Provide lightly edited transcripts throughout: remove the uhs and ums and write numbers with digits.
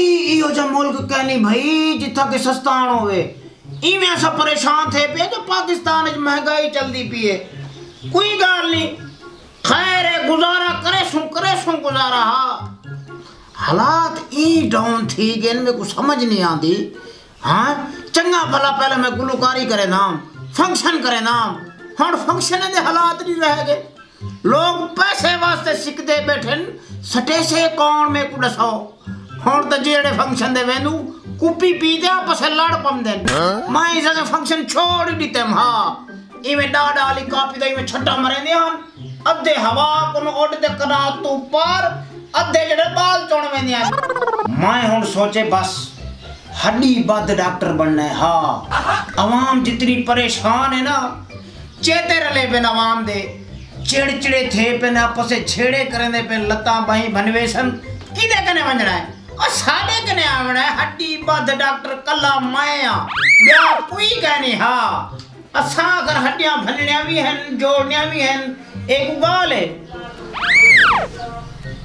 इहो जो मुल्क कहनी भाई जिथा के सस्तान होवे इवें अस परेशान थे पे जो पाकिस्तान में महंगाई चलदी पी है। कोई गाल नहीं, खैर है, गुजारा करे सु गुजारा। हालात ई डाउन थी गेन में को समझ नहीं आंदी। हां चंगा भला पहले मैं गुलकारी करे नाम फंक्शन करे नाम, हर फंक्शन दे हालात नहीं रह गए। लोग पैसे वास्ते सिकदे बैठन, सटेसे कौन में को दसो। हर तो जेड़े फंक्शन दे वेनु कुपी पी दे आपस लड़ पमदे। मैं इजा फंक्शन छोड़ दीते। हां इवें डाडा वाली कापी दई में छटा मरेंदे हन। अधे हवा को ओड दे करा तो पर अधे जेड़े बाल चोण वेंदे हन। मैं हुन सोचे बस हड्डी बद डॉक्टर बनना है। हाँ आवाम जितनी परेशान है ना, चेते रले पे आवाम दे चिड़चिड़े थे पे ना आपस से छेड़े करने पे लता भाई बनवेशन किदे कने वंजना है और साडे कने आवना है। हड्डी बद डॉक्टर कला माया ब्या कोई कहनी। हाँ असा अगर हड्डियां भननिया भी हैं जोड़निया भी हैं। एक गाल है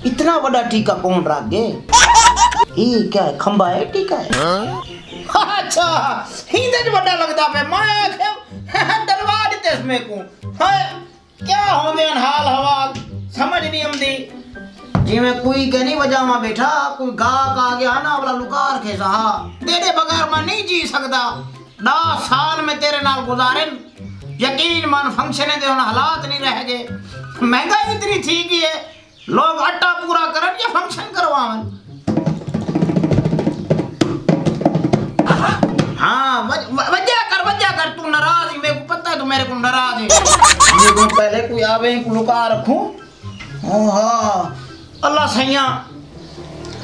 इतना बड़ा टीका कौन रख गए? ये क्या है, खंबा है टीका है? अच्छा हिंदे बड़ा लगदा पे माया के डलवा देते इसमें को। हाय क्या होवे हाल हवा समझ नहीं आंदी। जिवें कोई कहनी वजावा बैठा कोई गा का आ गया ना वाला लुकार के सहा तेरे बगैर मैं नहीं जी सकदा। 10 साल में तेरे नाल गुजारन यकीन मान फंक्शन दे हुन हालात नहीं रह गए। महंगाई इतनी थी गई है लोग अट्टा पूरा करन या फंक्शन करवावन। हाँ वजह कर तू नाराज है, मेरे को पता है तू मेरे को नाराज है। ये को पहले कोई आवे को लुका रखूं। हाँ अल्लाह सैया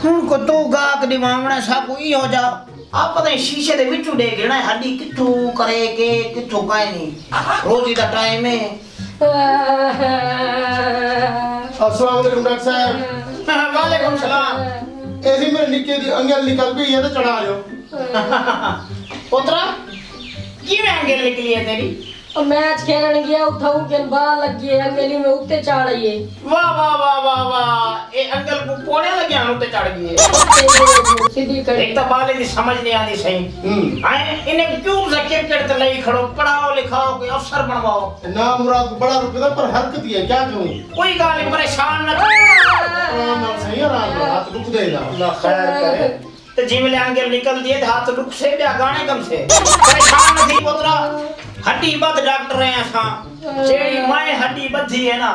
हुन को तो गाक दिवावना सा कोई हो जा। आप पता है शीशे दे विचू देख लेना हड्डी किथू करे के किथू काय नहीं। रोजी दा टाइम है। अस्सलाम वालेकुम डॉक्टर साहब। वालेकुम सलाम। ऐसी मेरे निक्के दी अंगल निकल भी ये तो चढ़ा लियो। पोतरा की अंगेल निकली है तेरी? और मैं आज खेलने गया उठाऊ के बाल लग गए अंगेली में उठते चढ़ रही है। वाह वाह वाह वाह वाह ए अंकल को पोड़े लगे हम उठते चढ़ गए। सीधी कर एक तो बाल की समझ नहीं आनी सही। आए इने क्यों जके करते नहीं खड़ो पढ़ाओ लिखाओ कोई अफसर बनवाओ ना। मुराद बड़ा रुपया पर हरकत है क्या करूं? कोई गाली परेशान ना ना सही रात रात दुख देला अल्लाह खैर करे। तो जीवले अंगेल निकल दिए हाथ रुक से ब्या गाने गम से परेशान थी पोतरा। हड्डी बद डॉक्टर है असा जेड़ी माए हड्डी बद्धी है ना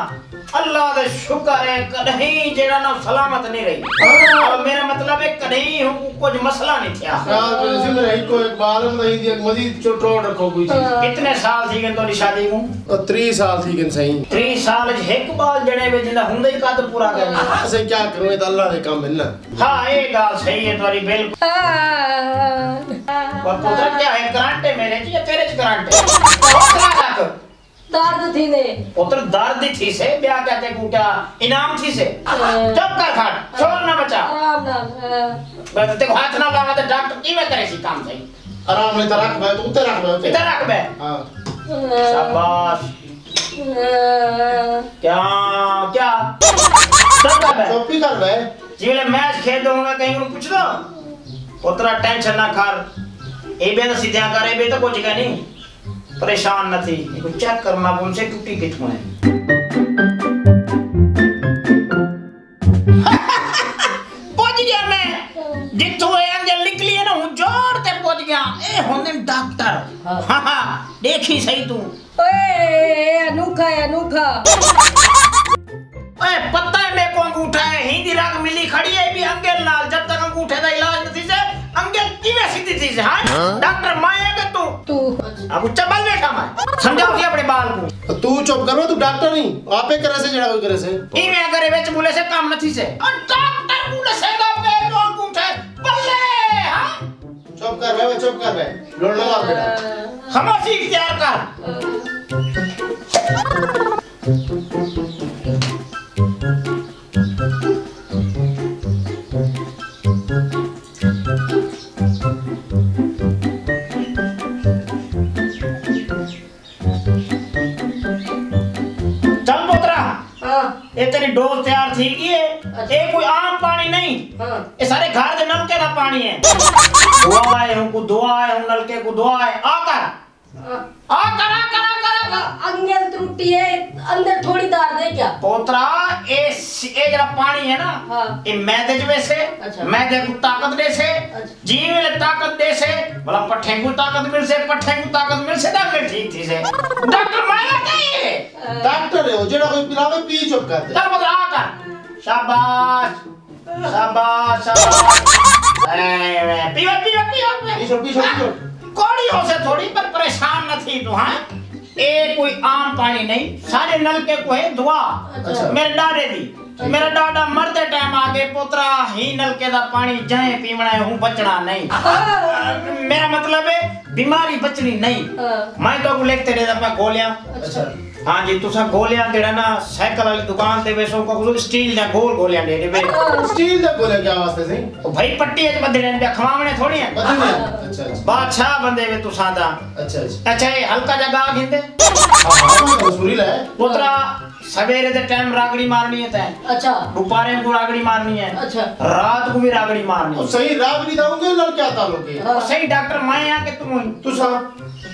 अल्लाह का शुक्र है कहीं जेड़ा ना सलामत नहीं रही। और मेरा मतलब है कहीं हूं कुछ मसला नहीं थिया। साल तो जिसमें रही को एक बार में नहीं दिया मजीद चोटोड़ रखो कोई चीज। कितने साल थी गन तो शादी को? 30 साल थी गन सही। 30 साल एक बार जड़े में जिंदा हुंदे का तो पूरा करना ऐसे क्या करूं ये अल्लाह ने काम मिलना। हां ये बात सही है तुम्हारी बिल्कुल। और पुत्र क्या है करंट है मेरे जी तेरे च करंट है। और रख दर्द थी ने पुत्र दर्द थी से ब्याह कहते कूटा इनाम थी से जब कर खाट छोड़ ना बचा आराम ना बस ते हाथ ना लावा तो डॉक्टर कीवे करे सी काम सही आराम ले तरक बे तू ते रख बे ते रख बे। हां शाबाश क्या क्या सब कर बे कॉपी कर बे जीले मैच खेल दूंगा कहीं को पूछ दो पुत्र टेंशन ना कर ए बे न सीधा करे बे तो कुछ का नहीं परेशान न थी। इनको चेक करना उनसे टूटी कितु है। पहुंच गया मैं जितो एंजल निकली है ना हूं जोर ते पहुंच गया। ए होने डॉक्टर हां देखी सही तू। ओए अनोखा ओए पता है मैं को अंगूठा है हिंदी रंग मिली खड़ी है भी अंगेल नाल। जब तक अंगूठे दा इलाज नहीं से अंगेल किवे सीधी चीज। हां डॉक्टर माया के तू अब चबल बैठा मैं समझाओ अपने बाल को। तू चुप करो तू डॉक्टर नहीं आपे करे से जड़ा करे से ई में करे बेच बोले से काम नथी से और डॉक्टर बोले से का पे तो अंगूठे बल्ले। हां चुप कर बे लोड लगा बेटा खामोशी इख्तियार कर। ये तेरी डोज तैयार थी कि ये कोई आम पानी नहीं ये सारे घर दे नलके ना पानी है दुआ है हमको दुआ है हम नलके को दुआ है आ कर अंगल त्रुटि है अंदर थोड़ी दार दे क्या पोतरा ए जरा पानी है ना ये मैदे में से मैदे को ताकत दे से जीव में ताकत दे से भला पट्ठे को ताकत मिल से डॉक्टर ठीक थी से डॉक्टर माया नहीं डॉक्टर है जेड़ा कोई पिलावे पी चुप कर दे चल बता कर शाबाश शाबाश ए पियो कोड़ी हो से थोड़ी पर परेशान न थी तू हां ए कोई आम पानी नहीं सारे नलके को है दुआ अच्छा। मेरे डाडे दी मेरा डाडा मरते टाइम आके पोतरा ही नलके दा पानी जाए पीवना है हूं बचना नहीं मेरा मतलब है बीमारी बचनी नहीं मैं तो लिखते रे दा गोलियां अच्छा हां जी तुसा गोलियां देड़ा ना साइकिल वाली दुकान ते बेसो को स्टील दा गोल गोलियां दे दे स्टील दा गोलियां क्या वास्ते सही ओ भाई पट्टी च बदले ने खवावणे थोड़ी है अच्छा बादशाह बंदे वे तुसा दा अच्छा अच्छा अच्छा ये हल्का जगह गिंदे हां सुरी ले पोतरा सवेरे दे टाइम रागड़ी मारनी है तै अच्छा दोपहर में रागड़ी मारनी है अच्छा रात को भी रागड़ी मारनी ओ सही रागड़ी दाऊंगे लड़का ता लोगे सही डॉक्टर मैं आ के तुम तुसा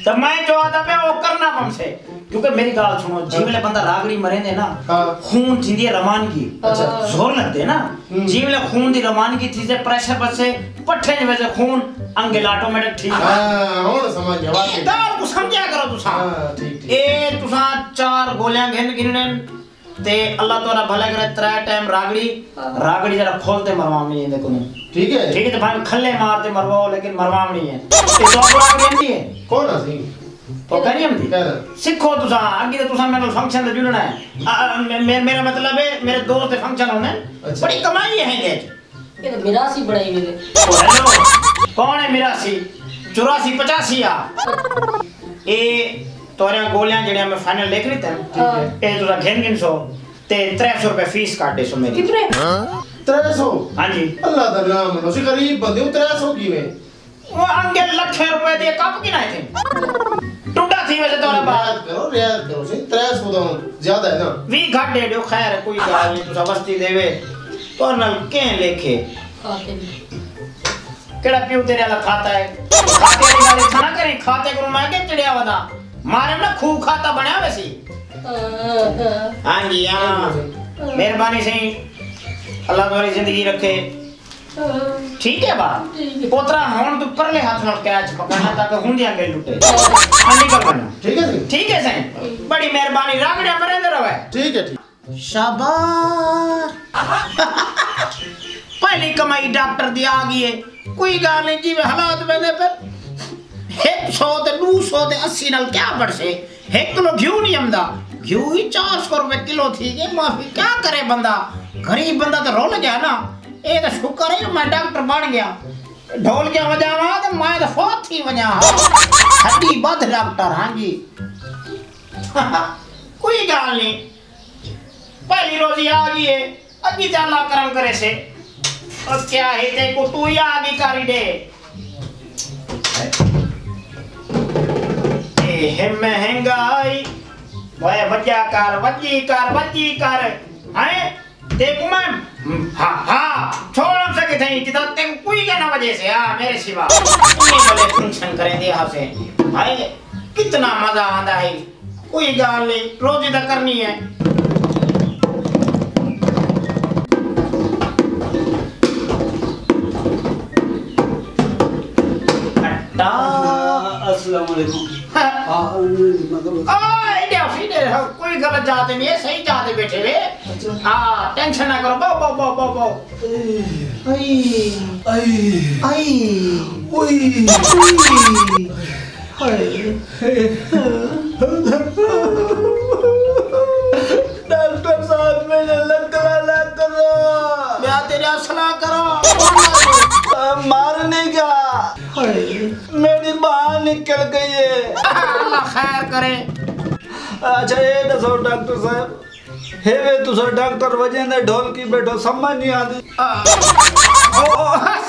तो मैं जो आता पे वो करना हमसे क्योंकि मेरी गाल सुनो जीवले बंदा रागड़ी मरेंदे ना खून थींदी रवानगी अच्छा जोर लगते ना जीवले खून दी रवानगी थी से प्रेशर पर से पट्ठे ने वजह खून अंगल ऑटोमेटिक ठीक हां हुन समझ गया दाल को समझा करो तुसा ठीक ए तुसा चार गोलियां गिनने ते अल्लाह तोरा भला करे त्रै टाइम रागड़ी जरा खोलते मरवावणी है देखो ठीक है तो भाई खल्ले मारते मरवाओ लेकिन मरवावणी है तो दोबारा कहती है कौन है तो करिए हम सिखो तुसा आगे तो तुसा मेरे फंक्शन में जुड़ना है मेरा मतलब है मेरे दोस्त फंक्शन होने अच्छा। बड़ी कमाई है ये तो मिरासी बड़ाई मेरे तो हेलो कौन है मिरासी 84 85 आ ए तोरे गोलियां जेड़े मैं फाइनल लिख रही था ए तुसा घेन सो ते 300 रुपए फीस काटे सो मेरी कितने 300 हां जी अल्लाह दा नाम लो गरीब बंदे 300 की में वो अंगे लाख रुपए दे कब की ना थे टुटा थी वैसे तोरा बात करो रियाज करो से 300 दो ज्यादा है ना 20 घट दे दियो खैर कोई गाल नहीं तुसा बस्ती देवे तो नल के लेखे खाते केड़ा पियो तेरे वाला खाता है खाते वाले खाना करे खाते को मैं के चिड़िया वदा मारे ना खू खाता बना वैसी हां जी हां मेहरबानी से अल्लाह तुम्हारी जिंदगी रखे ठीक है बा पोतरा होन तो परले हाथ न कैच पकड़ना ताकि हुंदिया के लुटे खाली करना ठीक है सही बड़ी मेहरबानी रागड़े मरेंदे रवे ठीक है ठीक शाबाश पहली कमाई डॉक्टर दी आ गई है कोई गाल नहीं जी हालात बने पर 100 ते 200 ते 80 नाल क्या बढ़से 1 किलो घिऊ नहीं हमदा घिऊ ही 400 रुपए किलो थी के माफी क्या करे बंदा गरीब बंदा तो रो लगा ना ए तो शुक्र है मैं डॉक्टर बन गया ढोल के बजावा तो मैं तो फौत थी वना हड्डी बद डॉक्टर हां जी कोई गाल नहीं पहली रोजी आ गई है अभी जाला करम करे से और क्या है ते को तू ही आगे करी दे ए महंगाई ओए वज्जी कर हैं देखो मैं हां छोड़ हम सके थे इतना ते कोई गाना वजह से हां मेरे सिवा ये वाले फंक्शन करें दे यहां से भाई कितना मजा आंदा है कोई गाल नहीं रोज इधर करनी है अट्टा अस्सलाम वालेकुम हां कोई गलत जाते नहीं है सही जाते बैठे वे हां टेंशन ना करो बो बो बो बो आई आई आई ओए डॉक्टर साहब मेरे लग करो मैं तेरे असला करो मारने का मेरी बाहर निकल गई है अल्लाह खैर करे अच्छा ये दसो डॉक्टर साहब हे वे तुसा डॉक्टर वजेंदा ढोल की बैठो समझ नहीं आती ओ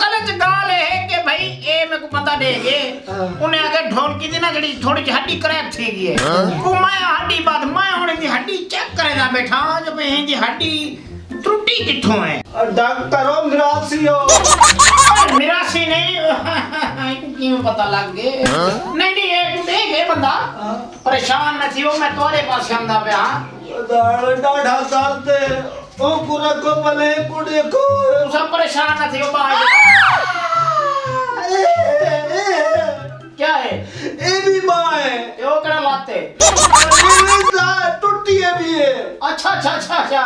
सच गाल है के भाई ए में को पता देगे उने आगे ढोल की ना जड़ी थोड़ी हड्डी क्रैक थी गई है को मैं हड्डी बात मैं होने की हड्डी चेक करेगा बैठा जब ये हड्डी त्रुटि किथों है? डॉक्टरो मिरासियो। मिरासी नहीं क्यों पता लग गए? नहीं ये बंदा परेशान न थियो, मैं तोरे पास आंदा पिया। डाढा दर्द है ओ कुरा को मले कुड़ी को सब परेशान न थियो बाहर। क्या है? ए भी मां है यो करा लाते भी है। अच्छा अच्छा अच्छा अच्छा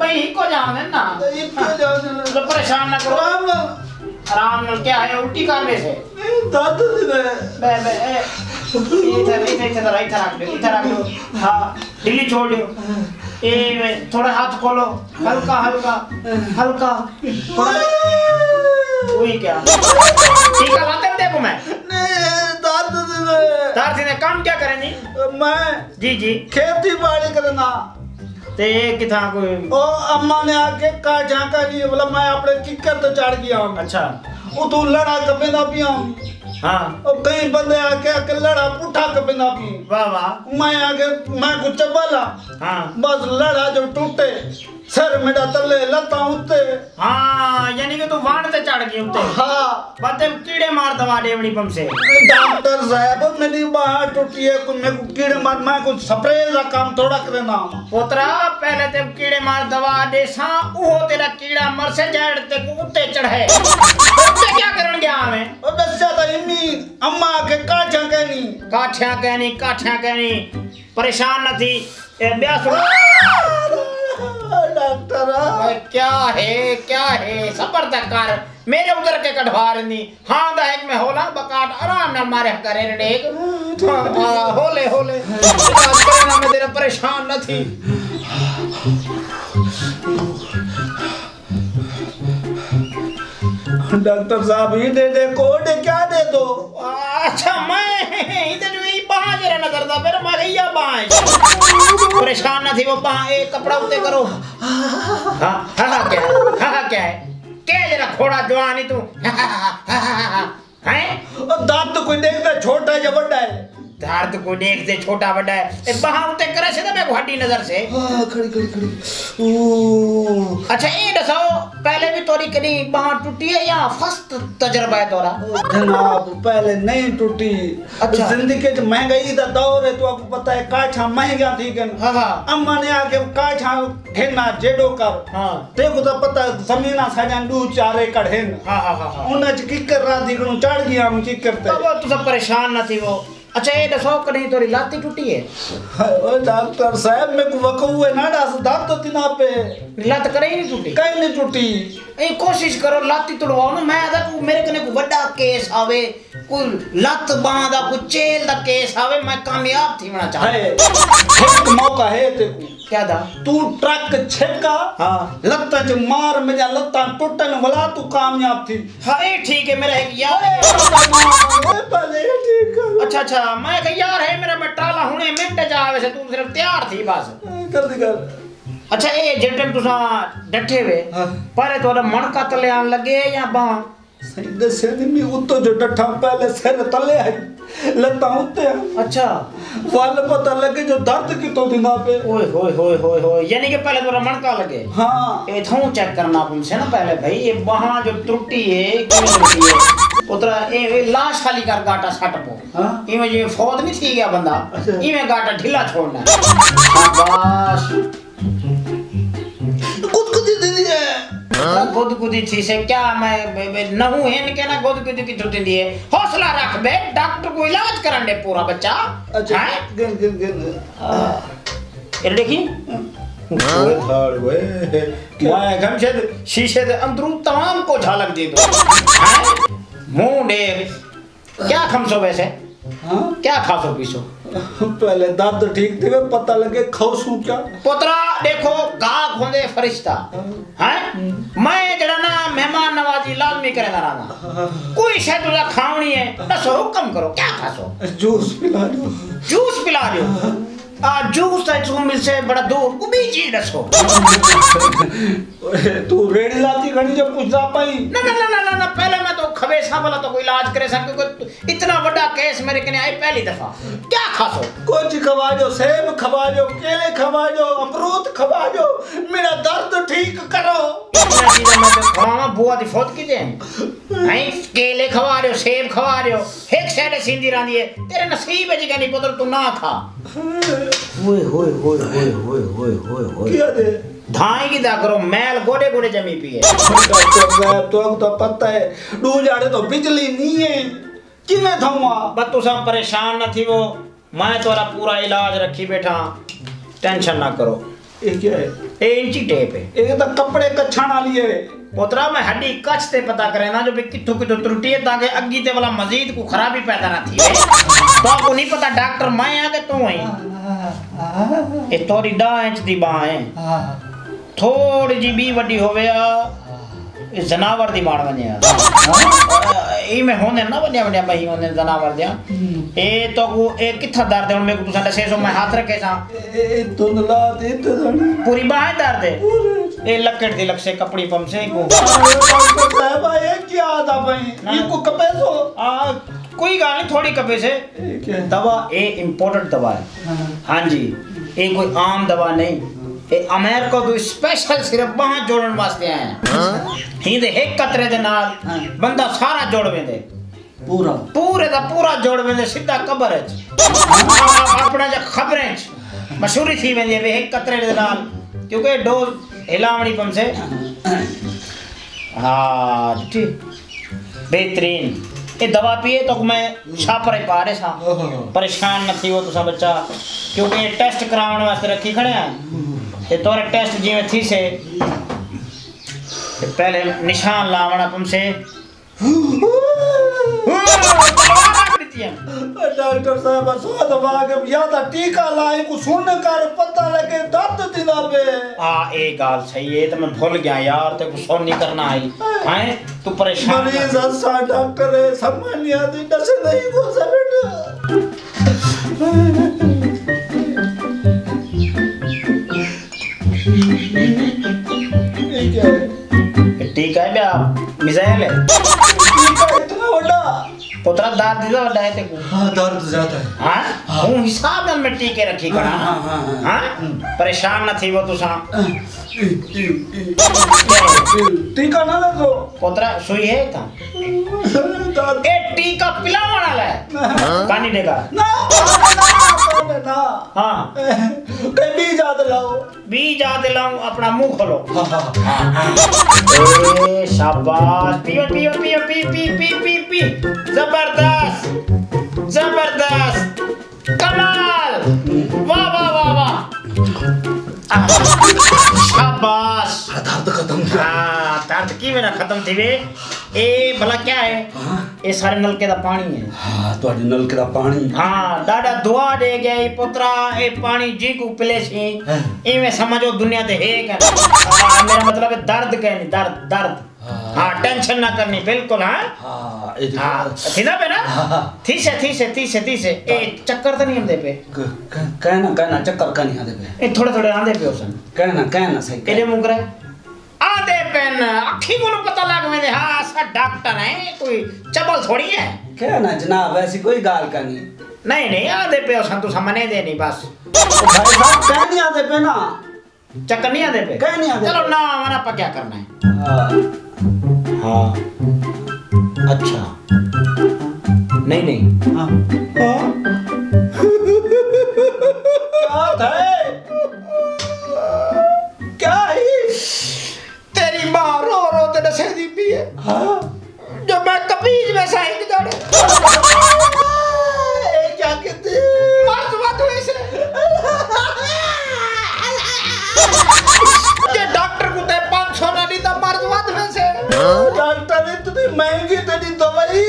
भाई को जाने ना तो परेशान ना करो, आराम ना। क्या है उल्टी करने से दर्द दे बे बे इधर इधर रख लो। हाँ ढीली छोड़ दो। ए थोड़ा हाथ खोलो हल्का हल्का हल्का थोड़ा वही। क्या ठीक है बात करते को मैं ने काम क्या करेंगी? मैं जी जी खेती बाड़ी करना ते किथा कोई ओ अम्मा ने आके का झांका लिए बोला मैं अपने किकर तो चढ़ गया हूं। अच्छा ओ तू लड़ा कपेंदा पिया हूं। हां ओ कई बंदे आके के लड़ा पुठा कपेंदा पी। वाह वाह मैं आके मैं को चबला। हां बस लड़ा जो टूटे सर मेरा तले लता उते। हां यानी कि तू वाण ते चढ़ गई उते। हां बाते कीड़े मार दवा देवड़ी पम से। डॉक्टर साहब मेरी बांह टूटी है को मैं को कीड़े मार मैं को स्प्रे का काम थोड़ा करना। पोतरा पहले ते कीड़े मार दवा देसा ओ तेरा कीड़ा मर से जड़ ते को उते चढ़े उते क्या करन गया हमें? ओ दस्या तो इम्मी अम्मा के काठिया कहनी काठिया कहनी काठिया कहनी परेशान न थी। ए ब्या सुन डॉक्टर क्या है सबर तक कर मेरे उधर के कटवार नी। हां दा एक में होला बकाट आराम ना मारे करे रेक होले होले डॉक्टर ना मैं तेरा परेशान न थी। डॉक्टर साहब ये दे कोड क्या दे दो। अच्छा मैं इधर जो ये बाह जरा नजर दा फिर मैं या बाह परेशान ना थी वो पाए कपड़ा उते करो। हां हां क्या हां क्या है के जरा थोड़ा जवानी तू हैं ओ दर्द को देखते छोटा या बड़ा है? दर्द को देखते छोटा बड़ा है। ए बाह उते करे से मैं हड्डी नजर से। हां खड़ी खड़ी खड़ी ओ अच्छा ये दसो पहले भी तोरी कदी बाह टूटी है या फर्स्ट तजुर्बा है तोरा? जनाब पहले नहीं टूटी। अच्छा जिंदगी में महंगाई दा दौर है तो आपको पता है काठा महंगा थी गन। हां अम्मा ने आके काठा घेना जेडो कर। हां देखो तो पता जमीना साजा दू चार एकड़ है। हां हां हां उन ज किकर राधी गनु चढ़ गया हम किकर ते तब तो सब परेशान न थी वो। अच्छा ये दसो कहीं तोरी लाती टूटी है? ओ डॉक्टर साहब मैं को वकऊ है ना दांत तो तिना पे लत करे नहीं टूटी कहीं नहीं टूटी। ए कोशिश करो लाती तुड़वाओ ना। मैं आदा को मेरे कने को बड़ा केस आवे को लत बांधा को जेल दा केस आवे मैं कामयाब थीना चाहता। एक मौका है ते को क्या दा तू ट्रक छेका। हां लत जो मार मेरा लत्ता टूटन वाला तू कामयाब थी। हां ए ठीक है मेरा एक यार। अच्छा अच्छा मैं कह यार है मेरा मैं टाला हुने मिंट जावे से तू सिर्फ तैयार थी बस कर दी कर। अच्छा ए जेटन तुसा डठे वे पर तोरा मन का तले आन लगे या बा सही दस में उतो जो डठा पहले सिर तले है लता उते। अच्छा वाल पता लगे जो दर्द की तो दिना पे ओए होए होए होए होए यानी कि पहले तोरा मन का लगे। हां ए थू चेक करना तुमसे ना पहले भाई ये वहां जो त्रुटि है क्यों त्रुटि है उतरा ए लाश खाली कर गाटा सटपो। हां इमे जे फौत नहीं थी गया बंदा इमे गाटा ढीला छोड़ना बस गुदगुदी दी है। हां गुदगुदी थी से क्या मैं न हूं इन के ना गुदगुदी की छुट्टी दी है। हौसला रख बे डॉक्टर को इलाज करन दे पूरा बच्चा। अच्छा गिन गिन गिन ए देखी शीशे के अंदर तमाम को झलक दे दो मुंह दे। क्या खमसो वैसे? हां क्या खासो पीसो? पहले दांत ठीक थे पता लगे खासू क्या पोतरा देखो गाग होंदे फरिश्ता हैं। मैं जड़ा ना मेहमान नवाजी लाजमी करेगा राणा कोई शय तुला खावणी है दसो हुक्म करो क्या खासो? जूस पिला दो जूस पिला दो। आ जूस तो तुम मिल से बड़ा दूर को भी जी दसो तू रेड़ी लाती घड़ी जब कुछ जा पाई ना ना ना ना पहले मैं तो खवेश ऐसा वाला तो कोई इलाज करे सके, कोई इतना बड़ा केस मेरे कने आई पहली दफा। क्या खासो कुछ खवा जो, सेब खवा जो, केले खवा जो, अमरूद खवा जो, मेरा दर्द ठीक करो। मैं तो खावा बुआ दी फौत की जे नहीं, केले खवा रहे हो, सेब खवा रहे हो, एक साइड सिंधी रांदी है, तेरे नसीब है जी कनी पुत्र तू ना खा। ओए होए होए होए होए होए होए क्या दे धाई की दा करो मैल गोडे गोडे जमी पिए। डॉक्टर साहब तो अब तो पता है दू जाड़े तो बिजली नहीं है किने थवा बस तुसा परेशान न थीवो, मैं तोरा पूरा इलाज रखी बैठा, टेंशन ना करो। ए क्या है ए इंची टेप है, ए तो कपड़े कछण वाली है पोतरा, मैं हड्डी कछ ते पता करे ना जो भी किथु किथु त्रुटि है ताकि अग्गी ते वाला मजीद को खराबी पैदा ना थी। तो को नहीं पता डॉक्टर मैं आ के तू है ए तोरी डा इंच दी बाएं थोड़ी जी भी वड्डी होवेया इस जनावर दी मार वने ई में होने ना वने वने भाई होने जनावर दिया ए तो को ए किथा दर्द है मैं को तुसा से सो मैं हाथ रखे सा ए धुंधला दे पूरी बाह दर्द है ए लकड़ दी लक से कपड़ी पम से को साहब ये क्या आता भाई ये को कपे सो आ कोई गाली थोड़ी कपे से दवा ए इंपोर्टेड दवा है। हां जी ए कोई आम दवा नहीं, ए अमेरिका तो स्पेशल सिर्फ वहां जोड़न वास्ते आए हिंद एक कतरे दे नाल बंदा सारा जोड़वे दे पूरा पूरे दा पूरा जोड़वे दे सीधा कब्र है अपना जे खबरें मशहूरी थी वेंदे एक कतरे दे नाल क्योंकि डोज हिलावणी पम से। हां ठीक बेहतरीन ए दवा पिए तो मैं छापरे पा रे सा परेशान न थी वो तुसा बच्चा क्योंकि टेस्ट करावन वास्ते रखी खड़े हैं ते तोरे टेस्ट जिमे थी से पहले निशान लावना तुमसे डॉक्टर साहब सो दवा के या ता टीका लाए को सुन कर पता लगे दर्द दिला पे। हां ए गाल सही है, तो मैं भूल गया यार ते को सुन नहीं करना आई हैं तू परेशान मरीज सा डॉक्टर है समझ नहीं आती दस नहीं को सब ठीक है बे आप मिसाइल है इतना बड़ा पोतरा दर्द ज्यादा बड़ा है तेको। हां दर्द ज्यादा है हां हूं हिसाब में मिट्टी के रखी करा। हां हां परेशान न थी वो तुसा टीका ना लगो पोतरा सुई है का दर्द ए टीका पिलावण वाला है कानी देगा ना ना। हां कई बीज आद लाओ बीज आद लाऊं अपना मुंह खोलो। ए शाबाश पियो पियो पियो पी पी पी पी पी जबरदस्त जबरदस्त कमाल वाह वाह वाह वाह शाबाश दर्द खत्म। हां दर्द की मेरा खत्म थी वे ए भला क्या है ए सारे नलके दा पानी है। हां तोडे नलके दा पानी हां दादा दुआ दे गया ए पुत्रा ए पानी जी को पिले से एवे समझो दुनिया ते एक है। मेरा मतलब है दर्द कहनी दर्द दर्द हां टेंशन ना करनी बिल्कुल। हां हां ए थी ना बेना थी से ए चक्कर तो नहीं आंदे पे कहना चक्कर का नहीं आंदे पे ए थोड़े थोड़े आंदे पे होसन कहना सही केले मुंगरा आदे पेन अखी को पता लग में। हां सा डॉक्टर है कोई चबल थोड़ी है क्या ना जनाब ऐसी कोई गाल का नहीं आदे पे संतु सामने दे नहीं बस भाई साहब कह नहीं आदे पे ना चक्कर नहीं आदे पे कह नहीं आदे चलो ना हमारा पर क्या करना है। हां अच्छा नहीं हां क्या था क्या है तेरी मां रो रो ते दसे दी पी है। हां जब मैं कबीज में साइड जाड़े ए क्या कहते मत मत ऐसे ये डॉक्टर को ते 500 ना दी तो मर्द मत वैसे डॉक्टर ने इतनी महंगी तेरी दवाई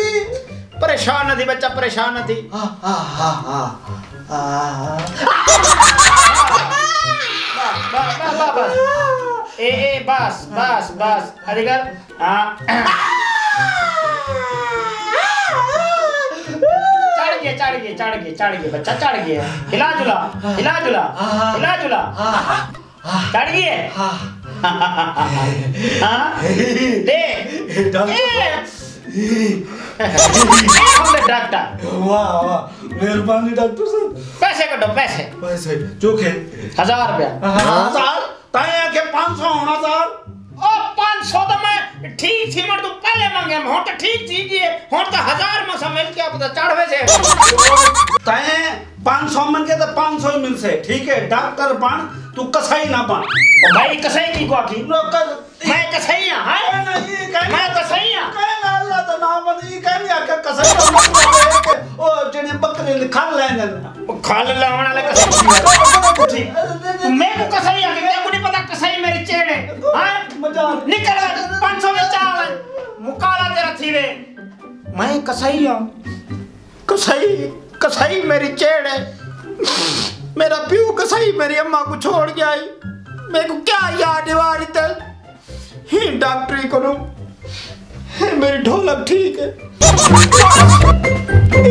परेशान थी बच्चा परेशान थी। हां हां हां हां हां ए बस बस बस अरे कर चढ़ गए बच्चा चढ़ गया हिला जुला चढ़ गए। हां देख डॉक्टर वाह वाह मेहरबानी डॉक्टर साहब। पैसे कटो पैसे पैसे चोखे 1000 रुपया। हां सर ताया के 500 होना सर। ओ 500 तो मैं ठीक थी मर तो पहले मांगे हो तो ठीक दीजिए हो तो 1000 में समझ के आप तो चढ़वे से ताया 500 मन के तो 500 ही मिल से ठीक है डॉक्टर बन तू कसाई ना बन। ओ भाई कसाई की को की लोग मैं कसाई हां है ना ये कह मैं कसाई हां तो नाम नहीं कहनी आके कसम के ओ जने बकरे ने खा लेने खा ले लावण वाले कसम मैं को कसम आके तेरे को नहीं पता कसम मेरे चेड़े हां मजा निकल 500 में चाल मुकाला तेरा थीवे मैं कसई हूं कसई कसई मेरी चेड़े मेरा पियो कसई मेरी अम्मा को छोड़ गया आई मेरे को क्या याद दिवारी ते ही डॉक्टरी को मेरी ढोलक ठीक है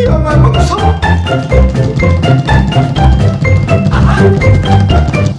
यो मैं मकसद